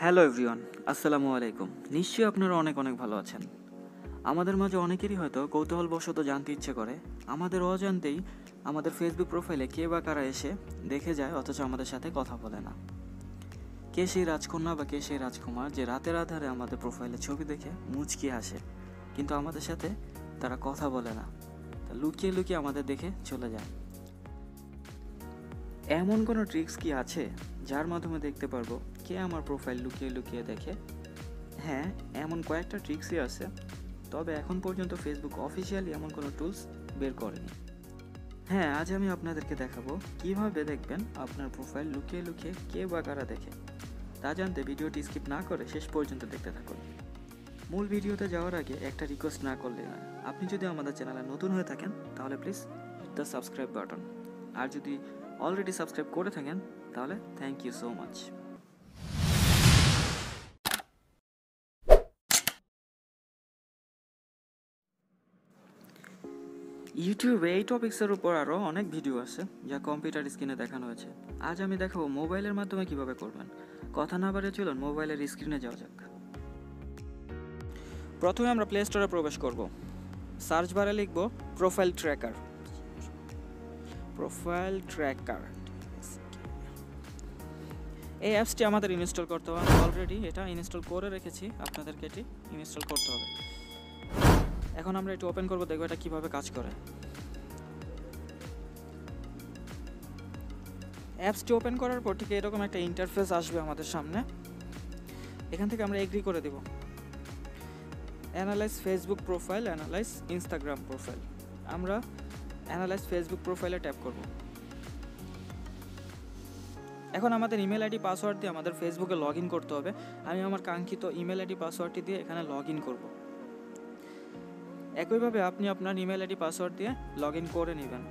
Hello everyone, আসসালামু আলাইকুম। নিশ্চয়ই আপনারা অনেক অনেক ভালো আছেন। আমাদের মাঝে অনেকেরই হয়তো কৌতূহলবশত জানতে ইচ্ছে করে আমাদের অজান্তেই আমাদের ফেসবুক প্রোফাইলে কে বা কারা এসে দেখে যায় অথচ আমাদের সাথে কথা বলে না। কে সেই রাজকন্যা বা কে সেই রাজকুমার যে রাতের আধারে আমাদের প্রোফাইলে ছবি দেখে মুচকি হাসে কিন্তু আমাদের সাথে তারা কথা বলে না, লুকিয়ে লুকিয়ে আমাদের দেখে চলে যায়। এমন কোনো ট্রিক্স কি আছে যার মাধ্যমে দেখতে পারবো কে আমার প্রোফাইল লুকিয়ে লুকিয়ে দেখে? হ্যাঁ, এমন কয়েকটা ট্রিক্সই আছে, তবে এখন পর্যন্ত ফেসবুক অফিসিয়ালি এমন কোনো টুলস বের করেনি। হ্যাঁ, আজ আমি আপনাদেরকে দেখাবো কিভাবে দেখবেন আপনার প্রোফাইল লুকিয়ে লুকিয়ে কে বা কারা দেখে। তা জানতে ভিডিওটি স্কিপ না করে শেষ পর্যন্ত দেখতে থাকুন। মূল ভিডিওতে যাওয়ার আগে একটা রিকোয়েস্ট না করলে না, আপনি যদি আমাদের চ্যানেলে নতুন হয়ে থাকেন তাহলে please hit the subscribe button, আর যদি অলরেডি সাবস্ক্রাইব করে থাকেন তাহলে থ্যাংক ইউ সো মাচ। ইউটিউবে এই টপিক্সের উপর আরও অনেক ভিডিও আছে যা কম্পিউটার স্ক্রিনে দেখানো হয়েছে। আজ আমি দেখাবো মোবাইলের মাধ্যমে কীভাবে করবেন। কথা না বাড়িয়ে চলুন মোবাইলের স্ক্রিনে যাওয়া যাক। প্রথমে আমরা প্লে স্টোরে প্রবেশ করব। সার্চ বারে লিখব প্রোফাইল ট্র্যাকার। এই অ্যাপসটি আমাদের ইনস্টল করতে হবে। অলরেডি এটা ইনস্টল করে রেখেছি, আপনাদেরকে এটি ইনস্টল করতে হবে। এখন আমরা এটি ওপেন করব, দেখব এটা কিভাবে কাজ করে। অ্যাপসটি ওপেন করার পর ঠিক এরকম একটা ইন্টারফেস আসবে আমাদের সামনে। এখান থেকে আমরা এগ্রি করে দেব। Analyse Facebook profile, analyse Instagram profile. আমরা অ্যানালাইজ ফেসবুক প্রোফাইলে ট্যাপ করব। এখন আমাদের ইমেল আইডি পাসওয়ার্ড দিয়ে আমাদের ফেসবুকে লগ ইন করতে হবে। আমি আমার কাঙ্ক্ষিত ইমেল আইডি পাসওয়ার্ডটি দিয়ে এখানে লগ ইন করব। একইভাবে আপনি আপনার ইমেল আইডি পাসওয়ার্ড দিয়ে লগ ইন করে নেবেন।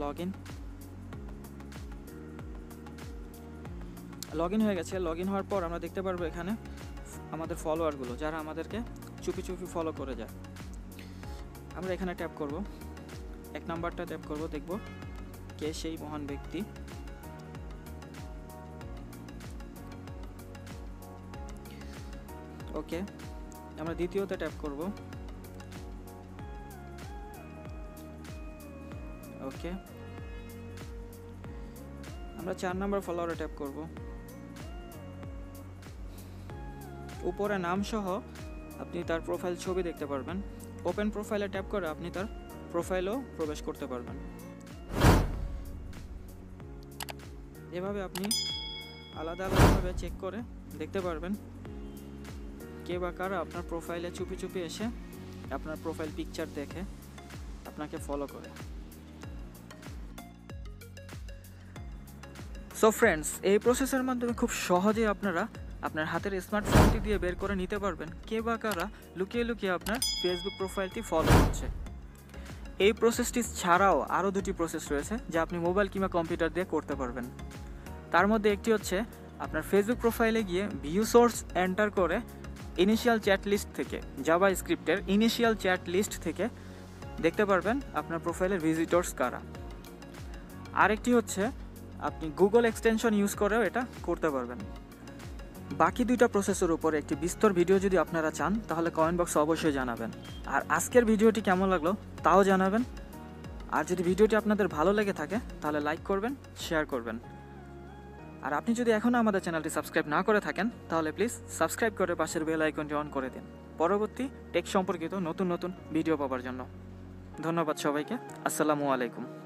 লগ ইন হয়ে গেছে। লগ ইন হওয়ার পর আমরা দেখতে পারবো এখানে আমাদের ফলোয়ারগুলো, যারা আমাদেরকে চুপি চুপি ফলো করে যায়। আমরা এখানে ট্যাপ করব, এক নাম্বারটা ট্যাপ করব, দেখব কে সেই মহান ব্যক্তি। ওকে, আমরা দ্বিতীয়তে ট্যাপ করব। ওকে, আমরা 4 নাম্বার ফলোয়ারে ট্যাপ করব। উপরে নাম সহ আপনি তার প্রোফাইল ছবি দেখতে পারবেন। ওপেন প্রোফাইলে ট্যাপ করে আপনি তার প্রোফাইলেও প্রবেশ করতে পারবেন। এভাবে আপনি আলাদা আলাদাভাবে চেক করে দেখতে পারবেন কে বা কারা আপনার প্রোফাইলে চুপি চুপি এসে আপনার প্রোফাইল পিকচার দেখে আপনাকে ফলো করে। সো ফ্রেন্ডস, এই প্রসেসের মাধ্যমে খুব সহজে আপনারা আপনার হাতের স্মার্টফোনটি দিয়ে বের করে নিতে পারবেন কে বা কারা লুকিয়ে লুকিয়ে আপনার ফেসবুক প্রোফাইলটি ফলো করছে। এই প্রসেসটি ছাড়াও আরও 2টি প্রসেস রয়েছে যা আপনি মোবাইল কিংবা কম্পিউটার দিয়ে করতে পারবেন। তার মধ্যে একটি হচ্ছে আপনার ফেসবুক প্রোফাইলে গিয়ে ভিউ সোর্স এন্টার করে ইনিশিয়াল চ্যাট লিস্ট থেকে, জাভা স্ক্রিপ্টের ইনিশিয়াল চ্যাট লিস্ট থেকে দেখতে পারবেন আপনার প্রোফাইলের ভিজিটর্স কারা। আরেকটি হচ্ছে আপনি গুগল এক্সটেনশন ইউজ করেও এটা করতে পারবেন। বাকি 2টা প্রসেসের উপর একটি বিস্তর ভিডিও যদি আপনারা চান তাহলে কমেন্ট বক্সে অবশ্যই জানাবেন। আর আজকের ভিডিওটি কেমন লাগলো তাও জানাবেন। আর যদি ভিডিওটি আপনাদের ভালো লেগে থাকে তাহলে লাইক করবেন, শেয়ার করবেন। আর আপনি যদি এখনও আমাদের চ্যানেলটি সাবস্ক্রাইব না করে থাকেন তাহলে প্লিজ সাবস্ক্রাইব করে পাশের বেল আইকনটি অন করে দিন পরবর্তী টেক সম্পর্কিত নতুন ভিডিও পাওয়ার জন্য। ধন্যবাদ সবাইকে। আসসালামু আলাইকুম।